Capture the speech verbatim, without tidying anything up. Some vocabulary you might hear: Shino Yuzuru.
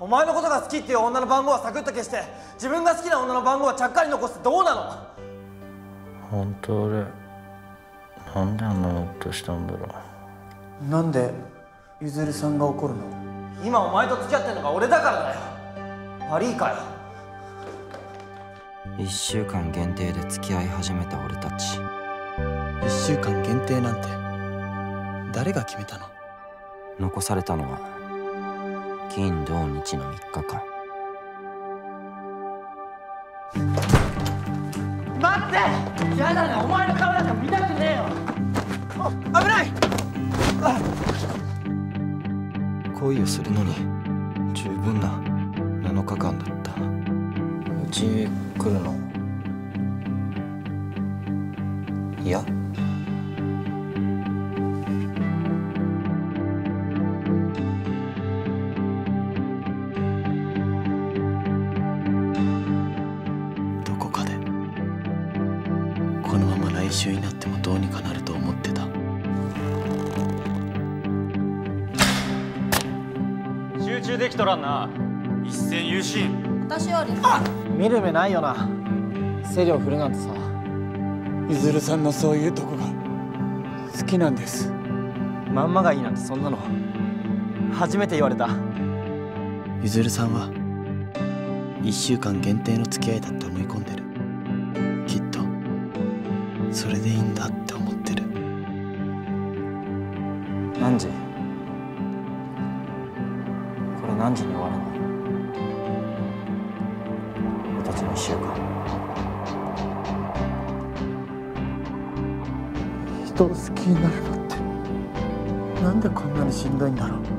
お前のことが好きっていう女の番号はサクッと消して、自分が好きな女の番号はちゃっかり残す。どうなの？本当俺なんであんなことしたんだろう。なんでゆずるさんが怒るの？今お前と付き合ってんのが俺だからだよ。悪いかよ。いっしゅうかん限定で付き合い始めた俺たち。いっしゅうかん限定なんて誰が決めたの？残されたのは金土日のみっかかん。待って！やだね、お前の顔なんか見たくねえよ。あ、危ない！あ、恋をするのに十分ななのかかんだった。うちへ来るのいや来週になってもどうにかなると思ってた。集中できとらんな。一戦優心。私より見る目ないよな。セリを振るなんてさ。ゆずるさんのそういうとこが好きなんです。まんまがいいなんてそんなの初めて言われた。ゆずるさんはいっしゅうかん限定の付き合いだって思い込んでる。それでいいんだって思ってる。何時？これ何時に終わるの？俺たちのいっしゅうかん。人を好きになるのってなんでこんなにしんどいんだろう。